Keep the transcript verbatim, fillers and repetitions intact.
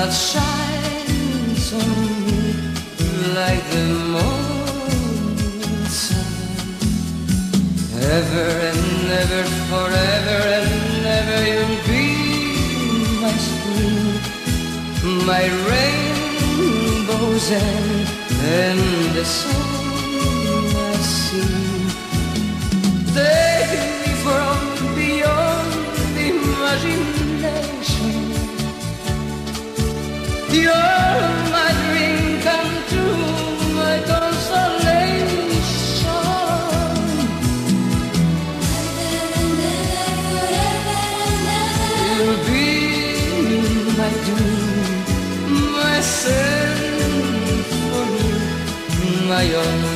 that shines on me like the morning sun. Ever and ever, forever and ever, you'll be my spring, my rainbows and, and the song I sing. Take me from beyond imagination. You're my dream come true, my consolation. Ever and ever, forever and ever, you'll be my dream, my symphony, my own.